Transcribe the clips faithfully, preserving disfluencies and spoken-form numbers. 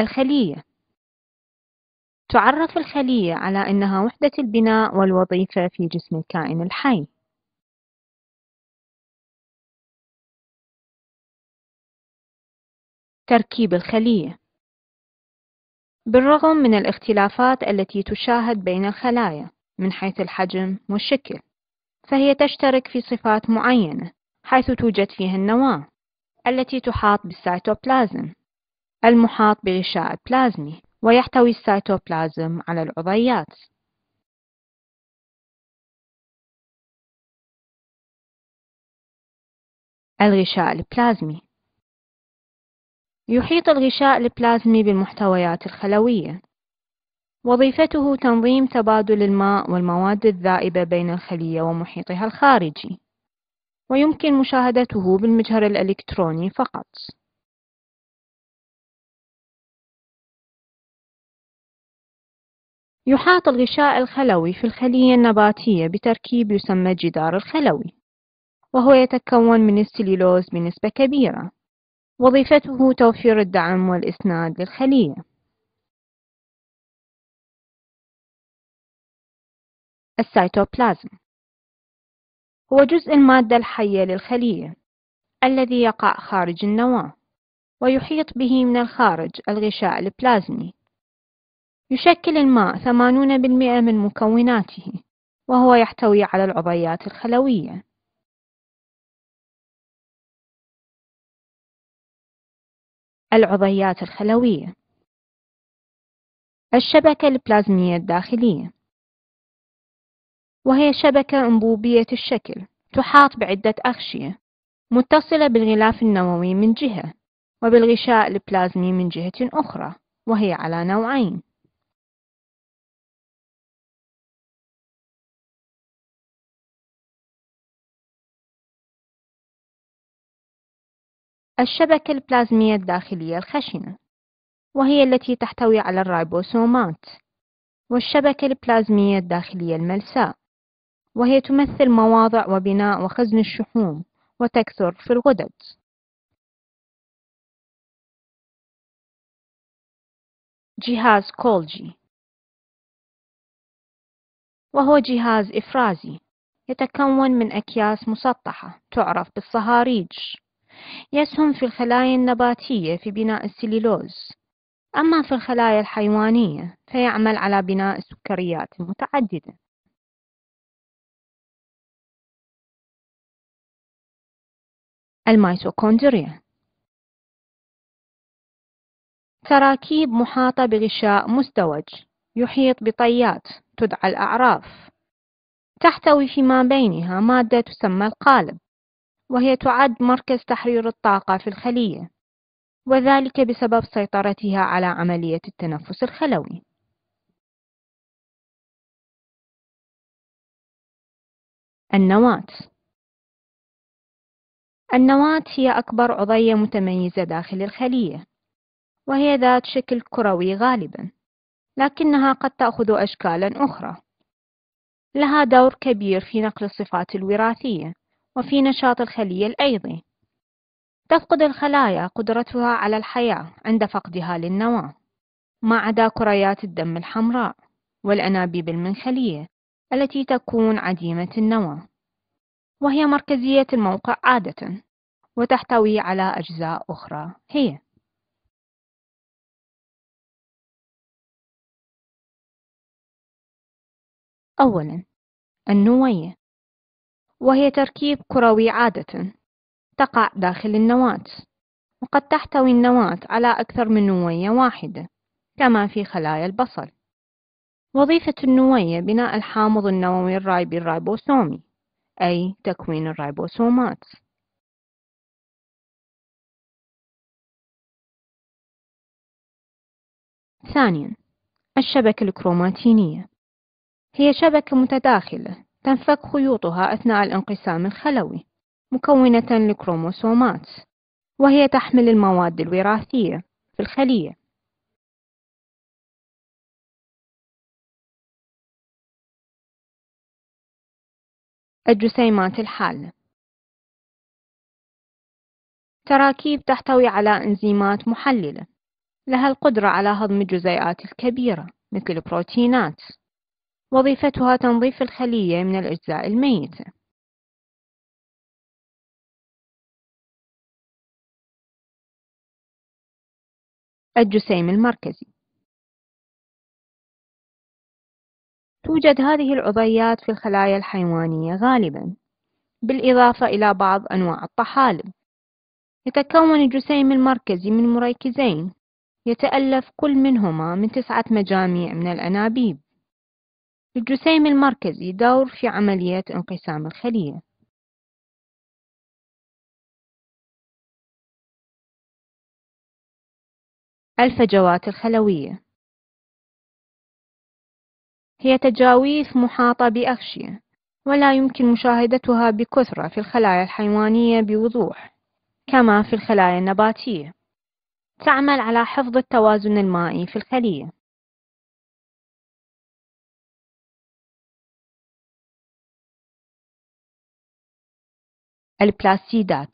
الخلية. تعرف الخلية على أنها وحدة البناء والوظيفة في جسم الكائن الحي. تركيب الخلية. بالرغم من الاختلافات التي تشاهد بين الخلايا من حيث الحجم والشكل، فهي تشترك في صفات معينة حيث توجد فيها النواة التي تحاط بالسيتوبلازم المحاط بغشاء بلازمي، ويحتوي السيتوبلازم على العضيات. الغشاء البلازمي. يحيط الغشاء البلازمي بالمحتويات الخلوية. وظيفته تنظيم تبادل الماء والمواد الذائبة بين الخلية ومحيطها الخارجي، ويمكن مشاهدته بالمجهر الإلكتروني فقط. يحاط الغشاء الخلوي في الخلية النباتية بتركيب يسمى الجدار الخلوي، وهو يتكون من السليلوز بنسبة كبيرة. وظيفته توفير الدعم والإسناد للخلية. السيتوبلازم هو جزء المادة الحية للخلية الذي يقع خارج النواة، ويحيط به من الخارج الغشاء البلازمي. يشكل الماء ثمانين بالمئة من مكوناته، وهو يحتوي على العضيات الخلوية. العضيات الخلوية. الشبكة البلازمية الداخلية، وهي شبكة أنبوبية الشكل تحاط بعدة أغشية متصلة بالغلاف النووي من جهة، وبالغشاء البلازمي من جهة أخرى، وهي على نوعين. الشبكة البلازمية الداخلية الخشنة، وهي التي تحتوي على الريبوسومات والشبكة البلازمية الداخلية الملساء، وهي تمثل مواضع وبناء وخزن الشحوم وتكثر في الغدد. جهاز كولجي، وهو جهاز إفرازي يتكون من أكياس مسطحة تعرف بالصهاريج. يسهم في الخلايا النباتية في بناء السليلوز، أما في الخلايا الحيوانية فيعمل على بناء السكريات المتعددة. الميتوكوندريا. تراكيب محاطة بغشاء مزدوج يحيط بطيات تدعى الأعراف، تحتوي فيما بينها مادة تسمى القالب، وهي تعد مركز تحرير الطاقة في الخلية، وذلك بسبب سيطرتها على عملية التنفس الخلوي. النواة. النواة هي أكبر عضية متميزة داخل الخلية، وهي ذات شكل كروي غالبا، لكنها قد تأخذ أشكالا أخرى. لها دور كبير في نقل الصفات الوراثية وفي نشاط الخلية الأيضي. تفقد الخلايا قدرتها على الحياة عند فقدها للنواة، ما عدا كريات الدم الحمراء والأنابيب المنخلية التي تكون عديمة النواة، وهي مركزية الموقع عادة، وتحتوي على أجزاء أخرى هي أولاً النوية، وهي تركيب كروي عادة تقع داخل النواة، وقد تحتوي النواة على أكثر من نوية واحدة كما في خلايا البصل. وظيفة النوية بناء الحامض النووي الرايبي الريبوسومي، أي تكوين الريبوسومات. ثانياً الشبكة الكروماتينية، هي شبكة متداخلة تنفك خيوطها أثناء الانقسام الخلوي، مكونة لكروموسومات، وهي تحمل المواد الوراثية في الخلية. الجسيمات الحالة. تراكيب تحتوي على إنزيمات محللة لها القدرة على هضم الجزيئات الكبيرة مثل البروتينات. وظيفتها تنظيف الخلية من الأجزاء الميتة. الجسيم المركزي. توجد هذه العضيات في الخلايا الحيوانية غالباً، بالإضافة إلى بعض أنواع الطحالب. يتكون الجسيم المركزي من مركزين، يتألف كل منهما من تسعة مجاميع من الأنابيب. الجسيم المركزي دور في عملية انقسام الخلية. الفجوات الخلوية هي تجاويف محاطة بأغشية، ولا يمكن مشاهدتها بكثرة في الخلايا الحيوانية بوضوح، كما في الخلايا النباتية. تعمل على حفظ التوازن المائي في الخلية. البلاستيدات.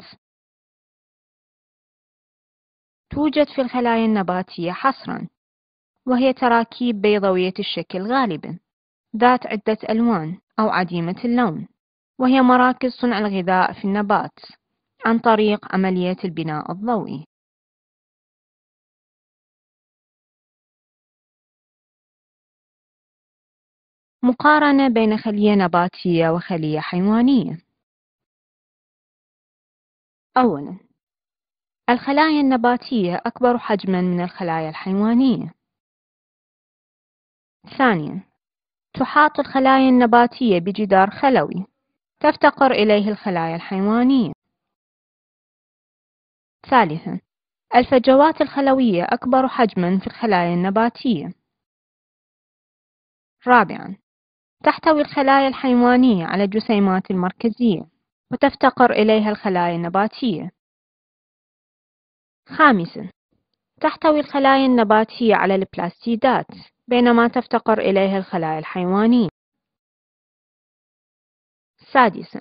توجد في الخلايا النباتية حصراً، وهي تراكيب بيضاوية الشكل غالباً، ذات عدة ألوان أو عديمة اللون، وهي مراكز صنع الغذاء في النبات عن طريق عملية البناء الضوئي. مقارنة بين خلية نباتية وخلية حيوانية. أولاً، الخلايا النباتية أكبر حجماً من الخلايا الحيوانية. ثانياً، تحاط الخلايا النباتية بجدار خلوي تفتقر إليه الخلايا الحيوانية. ثالثاً، الفجوات الخلوية أكبر حجماً في الخلايا النباتية. رابعاً، تحتوي الخلايا الحيوانية على الجسيمات المركزية، وتفتقر إليها الخلايا النباتية. خامساً، تحتوي الخلايا النباتية على البلاستيدات، بينما تفتقر إليها الخلايا الحيوانية. سادساً،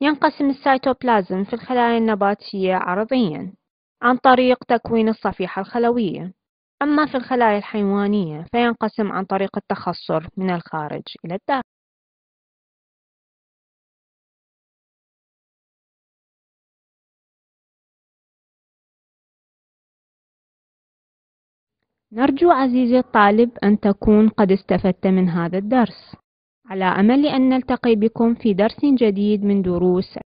ينقسم السيتوبلازم في الخلايا النباتية عرضياً عن طريق تكوين الصفيحة الخلوية، أما في الخلايا الحيوانية فينقسم عن طريق التخصر من الخارج إلى الداخل. نرجو عزيزي الطالب أن تكون قد استفدت من هذا الدرس، على أمل أن نلتقي بكم في درس جديد من دروس